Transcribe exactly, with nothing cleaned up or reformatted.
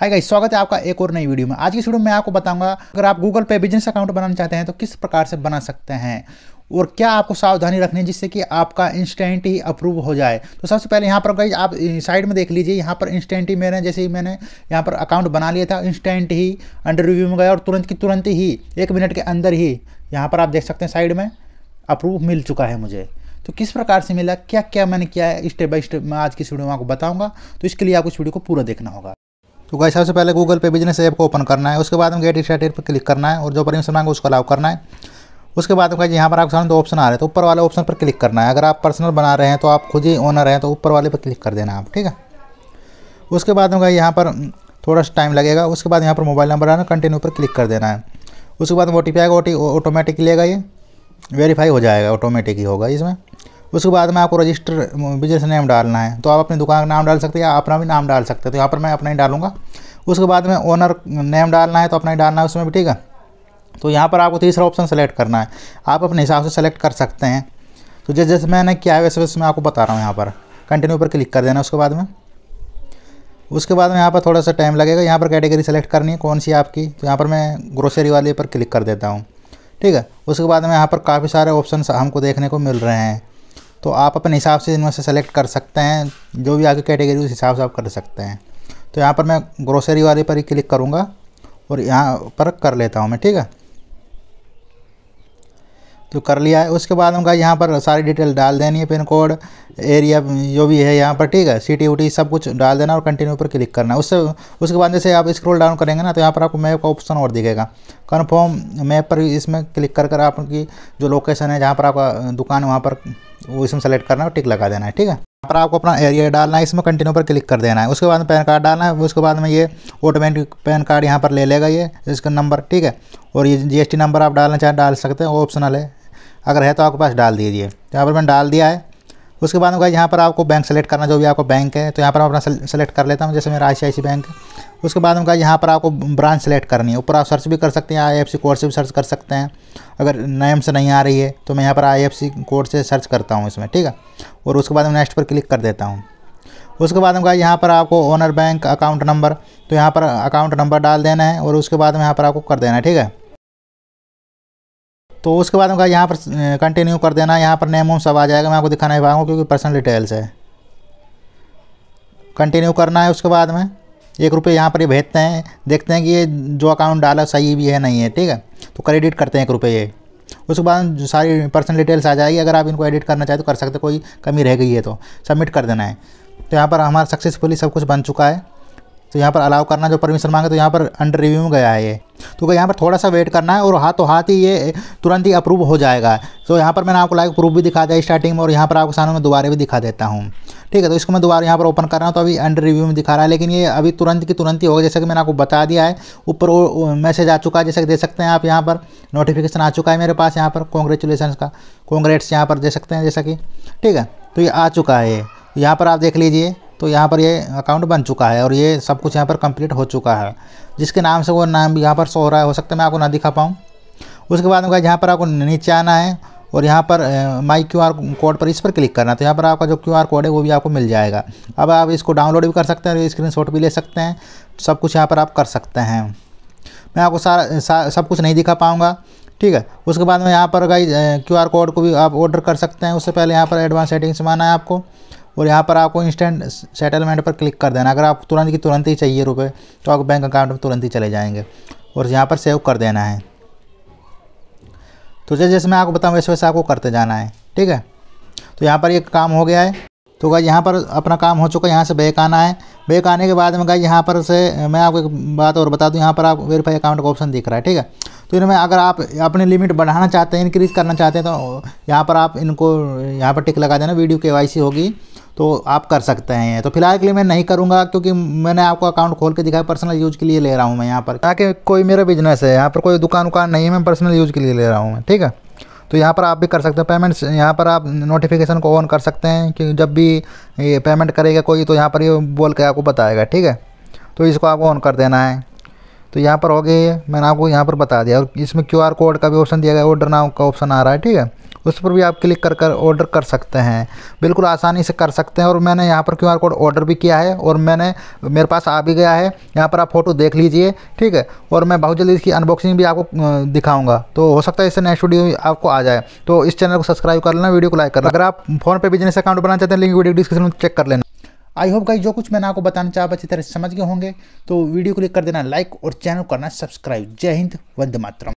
Hi guys, स्वागत है आपका एक और नई वीडियो में। आज की वीडियो में आपको बताऊंगा अगर आप गूगल पे बिजनेस अकाउंट बनाना चाहते हैं तो किस प्रकार से बना सकते हैं और क्या आपको सावधानी रखनी है जिससे कि आपका इंस्टेंट ही अप्रूव हो जाए। तो सबसे पहले यहाँ पर गाइस आप साइड में देख लीजिए, यहाँ पर इंस्टेंट ही मैंने जैसे ही मैंने यहाँ पर अकाउंट बना लिया था, इंस्टेंट ही अंडर रिव्यू में गया और तुरंत की तुरंत ही एक मिनट के अंदर ही यहाँ पर आप देख सकते हैं साइड में अप्रूव मिल चुका है मुझे। तो किस प्रकार से मिला, क्या क्या मैंने किया है स्टेप बाय स्टेप मैं आज की वीडियो में आपको बताऊँगा, तो इसके लिए आपको इस वीडियो को पूरा देखना होगा। तो गाइस सबसे पहले गूगल पे बिजनेस ऐप को ओपन करना है, उसके बाद में गेट स्टार्टेड पर क्लिक करना है और जो परमिशन मांगे उसको अलाउ करना है। उसके बाद में गाइस यहाँ पर आपके सामने दो ऑप्शन आ रहे हैं, तो ऊपर वाले ऑप्शन पर क्लिक करना है। अगर आप पर्सनल बना रहे हैं तो आप खुद ही ओनर हैं तो ऊपर वाले पर क्लिक कर देना आप, ठीक है। उसके बाद में गाइस यहाँ पर थोड़ा सा टाइम लगेगा, उसके बाद यहाँ पर मोबाइल नंबर आना, कंटिन्यू पर क्लिक कर देना है। उसके बाद ओ टी पी आएगा, ओ टी ऑटोमेटिक लेगा, ये वेरीफाई हो जाएगा, ऑटोमेटिक ही होगा इसमें। उसके बाद में आपको रजिस्टर बिजनेस नेम डालना है, तो आप अपनी दुकान का नाम डाल सकते हैं या अपना भी नाम डाल सकते हैं, तो यहाँ पर मैं अपना ही डालूंगा। उसके बाद में ओनर नेम डालना है तो अपना ही डालना है उसमें भी, ठीक है। तो यहाँ पर आपको तीसरा ऑप्शन सेलेक्ट करना है, आप अपने हिसाब से सेलेक्ट कर सकते हैं। तो जैसे जैसे मैंने किया है वैसे वैसे मैं आपको बता रहा हूँ। यहाँ पर कंटिन्यू पर क्लिक कर देना उसके बाद में। उसके बाद में यहाँ पर थोड़ा सा टाइम लगेगा, यहाँ पर कैटेगरी सेलेक्ट करनी है कौन सी आपकी, तो यहाँ पर मैं ग्रोसरी वाले पर क्लिक कर देता हूँ, ठीक है। उसके बाद में यहाँ पर काफ़ी सारे ऑप्शन हमको देखने को मिल रहे हैं, तो आप अपने हिसाब से इनमें से सेलेक्ट कर सकते हैं, जो भी आपकी कैटेगरी उस हिसाब से आप कर सकते हैं। तो यहाँ पर मैं ग्रोसरी वाले पर ही क्लिक करूँगा और यहाँ पर कर लेता हूँ मैं, ठीक है। तो कर लिया है। उसके बाद हमको यहाँ पर सारी डिटेल डाल देनी है, पिन कोड, एरिया जो भी है यहाँ पर, ठीक है, सिटी उटी सब कुछ डाल देना और कंटिन्यू पर क्लिक करना है। उससे उसके बाद जैसे आप स्क्रॉल डाउन करेंगे ना तो यहाँ पर आपको मैप का ऑप्शन और दिखेगा, कन्फर्म मैप पर इसमें क्लिक कर कर आपकी जो लोकेशन है जहाँ पर आपका दुकान है वहाँ पर वो इसमें सेलेक्ट करना है और टिक लगा देना है, ठीक है। यहाँ पर आपको अपना एरिया डालना है, इसमें कंटिन्यू पर क्लिक कर देना है। उसके बाद पैन कार्ड डालना है, उसके बाद में ये ऑटोमेटिक पैन कार्ड यहाँ पर ले लेगा ये, इसका नंबर, ठीक है। और ये जी एस टी नंबर आप डालना चाहें डाल सकते हैं, ऑप्शनल है, अगर है तो आपके पास डाल दीजिए। यहाँ पर मैंने डाल दिया है। उसके बाद होगा यहाँ पर आपको बैंक सेलेक्ट करना, जो भी आपको बैंक है, तो यहाँ पर मैं अपना सेलेक्ट कर लेता हूँ, जैसे मेरा आई सी आई सी बैंक है। उसके बाद होगा यहाँ पर आपको ब्रांच सेलेक्ट करनी है, ऊपर आप सर्च भी कर सकते हैं, आई एफ सी कोड से भी सर्च कर सकते हैं। अगर नेम से नहीं आ रही है तो मैं यहाँ पर आई एफ सी कोड से सर्च करता हूँ इसमें, ठीक है। और उसके बाद मैं नेक्स्ट पर क्लिक कर देता हूँ। उसके बाद होगा यहाँ पर आपको ओनर बैंक अकाउंट नंबर, तो यहाँ पर अकाउंट नंबर डाल देना है और उसके बाद में यहाँ पर आपको कर देना है, ठीक है। तो उसके बाद में यहाँ पर कंटिन्यू कर देना, यहाँ पर नेम सब आ जाएगा, मैं आपको दिखा नहीं पाऊँगा क्योंकि पर्सनल डिटेल्स है। कंटिन्यू करना है। उसके बाद में एक रुपये यहाँ पर ये भेजते हैं, देखते हैं कि ये जो अकाउंट डाला सही भी है नहीं है, ठीक है, तो क्रेडिट करते हैं एक रुपये ये। उसके बाद सारी पर्सनल डिटेल्स आ जाएगी, अगर आप इनको एडिट करना चाहें तो कर सकते, कोई कमी रह गई है तो सबमिट कर देना है। तो यहाँ पर हमारा सक्सेसफुली सब कुछ बन चुका है। तो यहाँ पर अलाउ करना, जो परमिशन मांगे, तो यहाँ पर अंडर रिव्यू में गया है ये, तो यहाँ पर थोड़ा सा वेट करना है और हाथों हाथ ही ये तुरंत ही अप्रूव हो जाएगा। तो यहाँ पर मैंने आपको लाइव प्रूफ भी दिखा दिया स्टार्टिंग में और यहाँ पर आपको सामने में दोबारा भी दिखा देता हूँ, ठीक है। तो इसको मैं दोबारा यहाँ पर ओपन कर रहा हूँ, तो अभी अंडर रिव्यू में दिखा रहा है, लेकिन ये अभी तुरंत की तुरंत ही होगा, जैसा कि मैंने आपको बता दिया है। ऊपर मैसेज आ चुका है, जैसे देख सकते हैं आप, यहाँ पर नोटिफिकेशन आ चुका है मेरे पास, यहाँ पर कॉन्ग्रेचुलेसन का, कॉन्ग्रेट्स यहाँ पर दे सकते हैं जैसा कि, ठीक है। तो ये आ चुका है, यहाँ पर आप देख लीजिए। तो यहाँ पर ये अकाउंट बन चुका है और ये सब कुछ यहाँ पर कंप्लीट हो चुका है, जिसके नाम से वो नाम यहाँ पर शो हो रहा है, हो सकता है मैं आपको ना दिखा पाऊँ। उसके बाद होगा यहाँ पर आपको नीचे आना है और यहाँ पर माई क्यू आर कोड पर इस पर क्लिक करना है, तो यहाँ पर आपका जो क्यू आर कोड है वो भी आपको मिल जाएगा। अब आप इसको डाउनलोड भी कर सकते हैं और स्क्रीन शॉट भी ले सकते हैं, सब कुछ यहाँ पर आप कर सकते हैं। मैं आपको सारा सा, सब कुछ नहीं दिखा पाऊँगा, ठीक है। उसके बाद में यहाँ पर गाइस क्यू आर कोड को भी आप ऑर्डर कर सकते हैं। उससे पहले यहाँ पर एडवांस सेटिंग्स में आना है आपको और यहाँ पर आपको इंस्टेंट सेटलमेंट पर क्लिक कर देना। अगर आप तुरंत की तुरंत ही चाहिए रुपए तो आपके बैंक अकाउंट में तुरंत ही चले जाएंगे और यहाँ पर सेव कर देना है। तो जैसे जैसे मैं आपको बताऊँ वैसे वैसे आपको करते जाना है, ठीक है। तो यहाँ पर ये काम हो गया है। तो गाइस यहाँ पर अपना काम हो चुका है, यहाँ से बैक आना है। बैक आने के बाद में गाइस यहाँ पर से मैं आपको एक बात और बता दूँ, यहाँ पर आप वेरीफाई अकाउंट का ऑप्शन दिख रहा है, ठीक है। तो इनमें अगर आप अपनी लिमिट बढ़ाना चाहते हैं, इंक्रीज़ करना चाहते हैं, तो यहाँ पर आप इनको यहाँ पर टिक लगा देना, वीडियो के वाई सी होगी तो आप कर सकते हैं। तो फिलहाल के लिए मैं नहीं करूँगा क्योंकि मैंने आपको अकाउंट खोल के दिखाया, पर्सनल यूज़ के लिए ले रहा हूँ मैं यहाँ पर, ताकि कोई मेरा बिजनेस है, यहाँ पर कोई दुकान उकान नहीं है, मैं पर्सनल यूज़ के लिए ले रहा हूँ मैं, ठीक है। तो यहाँ पर आप भी कर सकते हैं पेमेंट्स, यहाँ पर आप नोटिफिकेशन को ऑन कर सकते हैं कि जब भी ये पेमेंट करेगा कोई तो यहाँ पर ये बोल के आपको बताएगा, ठीक है। तो इसको आपको ऑन कर देना है। तो यहाँ पर हो गई है, मैंने आपको यहाँ पर बता दिया। और इसमें क्यू आर कोड का भी ऑप्शन दिया गया, ऑर्डर नाउ का ऑप्शन आ रहा है, ठीक है, उस पर भी आप क्लिक कर कर ऑर्डर कर सकते हैं, बिल्कुल आसानी से कर सकते हैं। और मैंने यहाँ पर क्यू आर कोड ऑर्डर भी किया है और मैंने मेरे पास आ भी गया है, यहाँ पर आप फ़ोटो देख लीजिए, ठीक है। और मैं बहुत जल्दी इसकी अनबॉक्सिंग भी आपको दिखाऊंगा, तो हो सकता है इससे नेक्स्ट वीडियो आपको आ जाए। तो इस चैनल को सब्सक्राइब कर लेना, वीडियो को लाइक करना। अगर आप फोन पे बिजनेस अकाउंट बनाना चाहते हैं, लिंक वीडियो डिस्क्रिप्शन में चेक कर लेना। आई होप गाइस जो कुछ मैंने आपको बताना चाहा अच्छी तरह समझ गए होंगे, तो वीडियो को क्लिक कर देना लाइक और चैनल करना सब्सक्राइब। जय हिंद, वंदे मातरम।